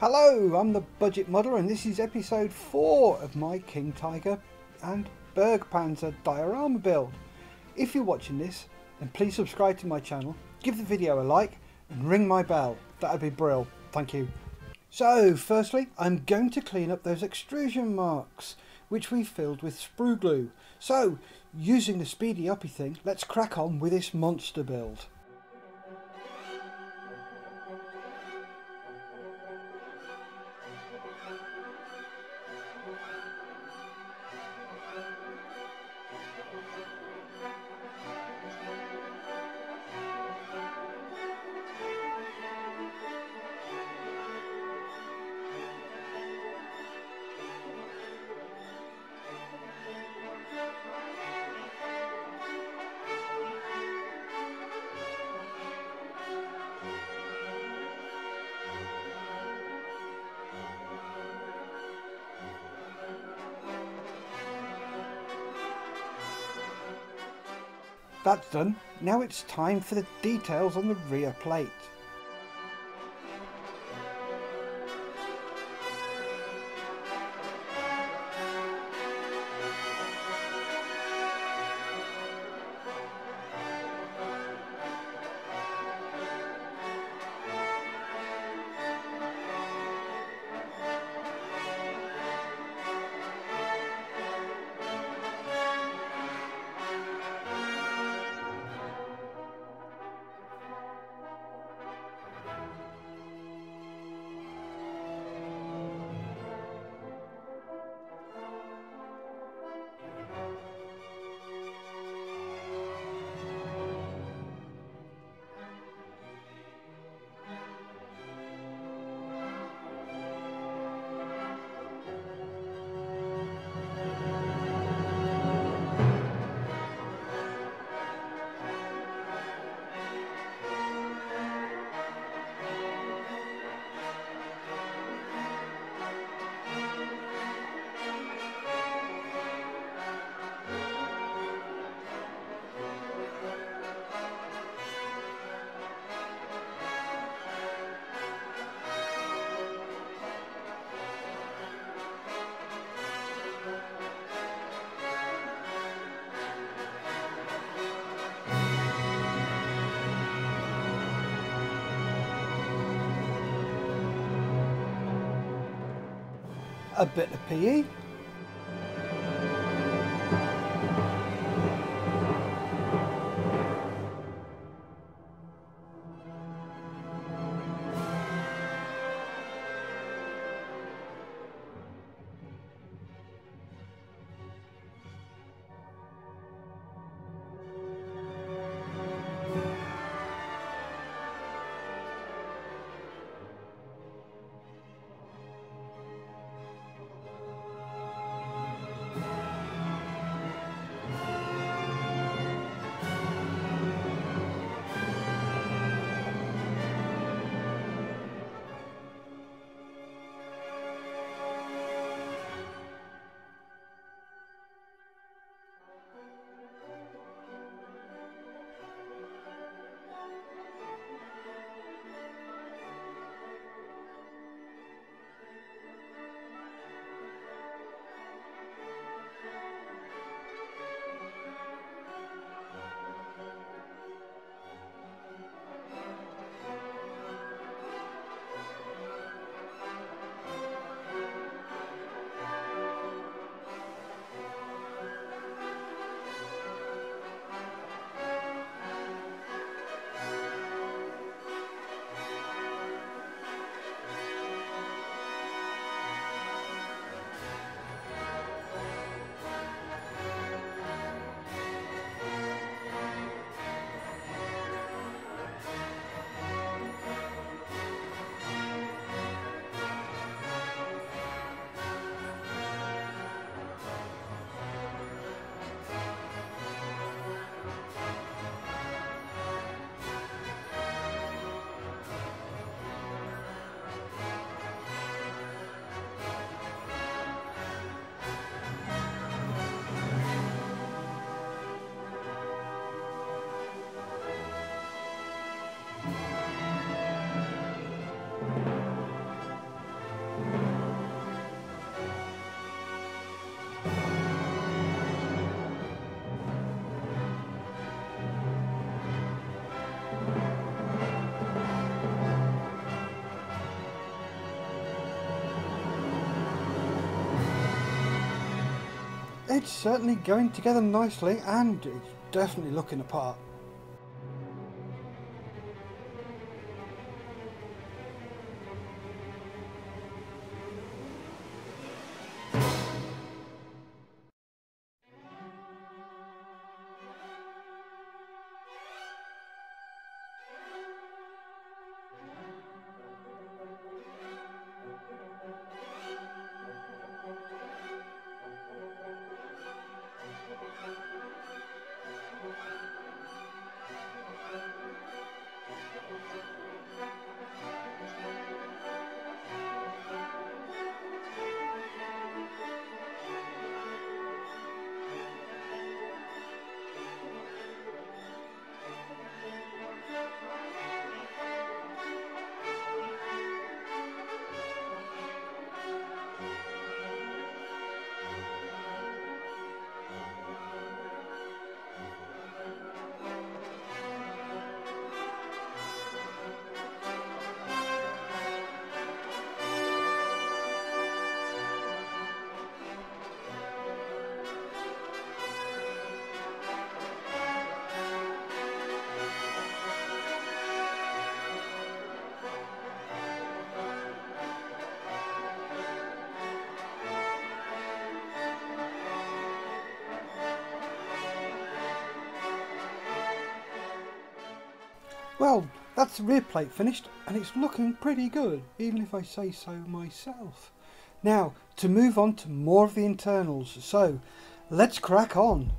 Hello, I'm the Budget Modeller and this is episode 4 of my King Tiger and Bergpanzer diorama build. If you're watching this, then please subscribe to my channel, give the video a like and ring my bell. That'd be brill, thank you. So firstly, I'm going to clean up those extrusion marks which we filled with sprue glue. So using the speedy uppy thing, let's crack on with this monster build. That's done, now it's time for the details on the rear plate. A bit of PE. It's certainly going together nicely and it's definitely looking apart. Well, that's the rear plate finished and it's looking pretty good, even if I say so myself. Now, to move on to more of the internals, so let's crack on.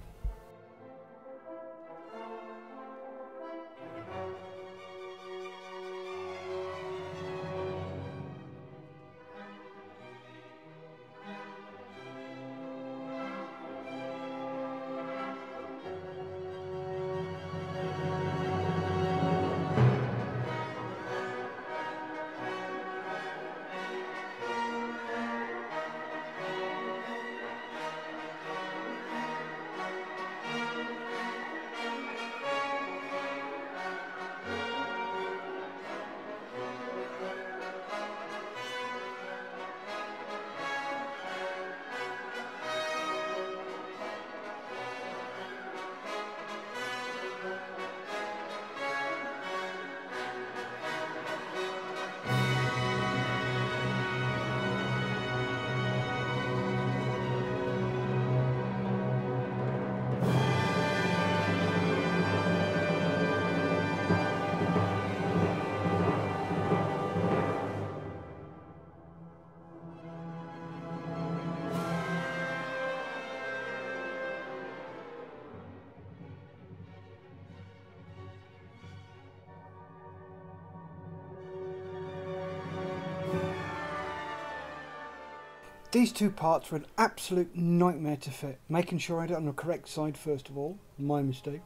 These two parts were an absolute nightmare to fit, making sure I had it on the correct side first of all, my mistake.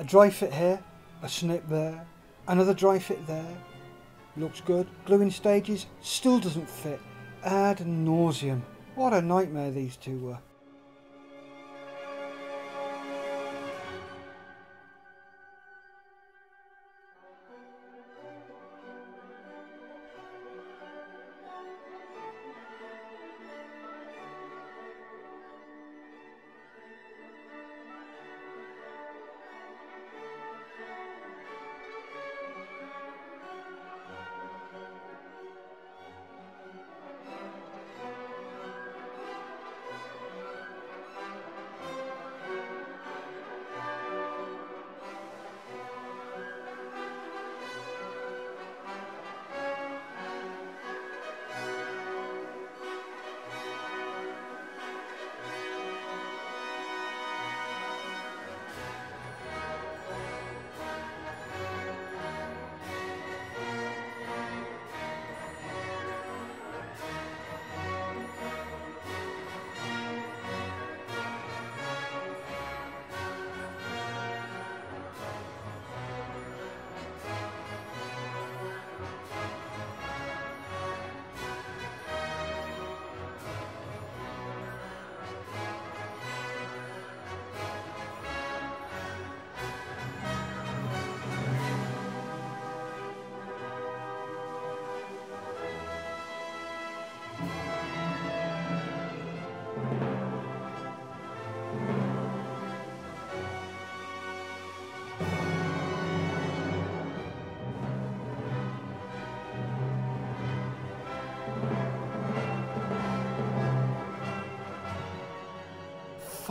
A dry fit here, a snip there, another dry fit there, looks good. Gluing stages, still doesn't fit, ad nauseum. What a nightmare these two were.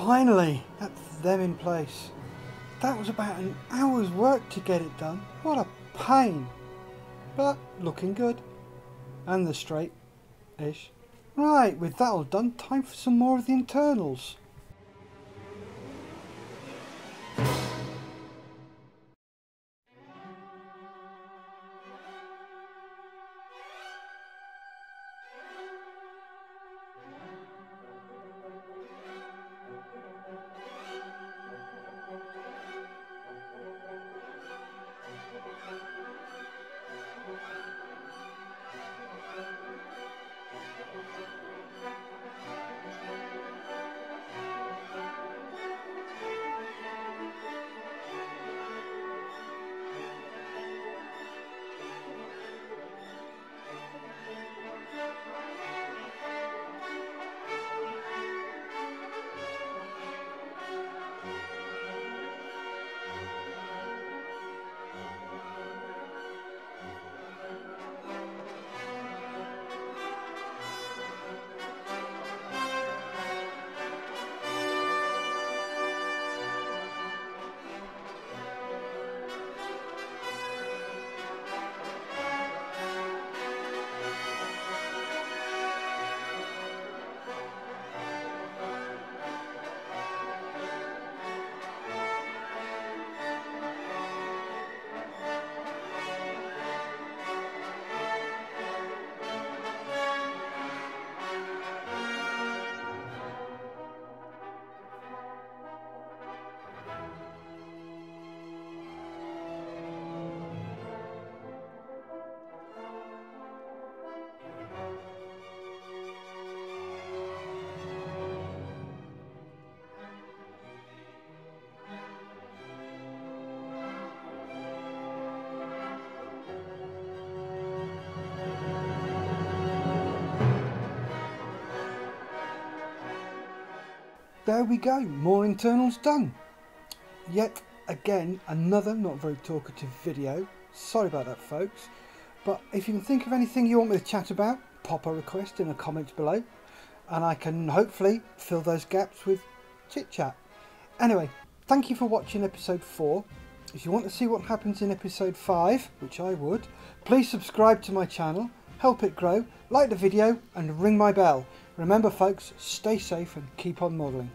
Finally, that's them in place. That was about an hour's work to get it done. What a pain, but looking good. And the straight-ish. Right, with that all done, time for some more of the internals. There we go, more internals done. Yet again, another not very talkative video. Sorry about that, folks. But if you can think of anything you want me to chat about, pop a request in the comments below, and I can hopefully fill those gaps with chit chat. Anyway, thank you for watching episode 4. If you want to see what happens in episode 5, which I would, please subscribe to my channel, help it grow, like the video, and ring my bell. Remember folks, stay safe and keep on modelling.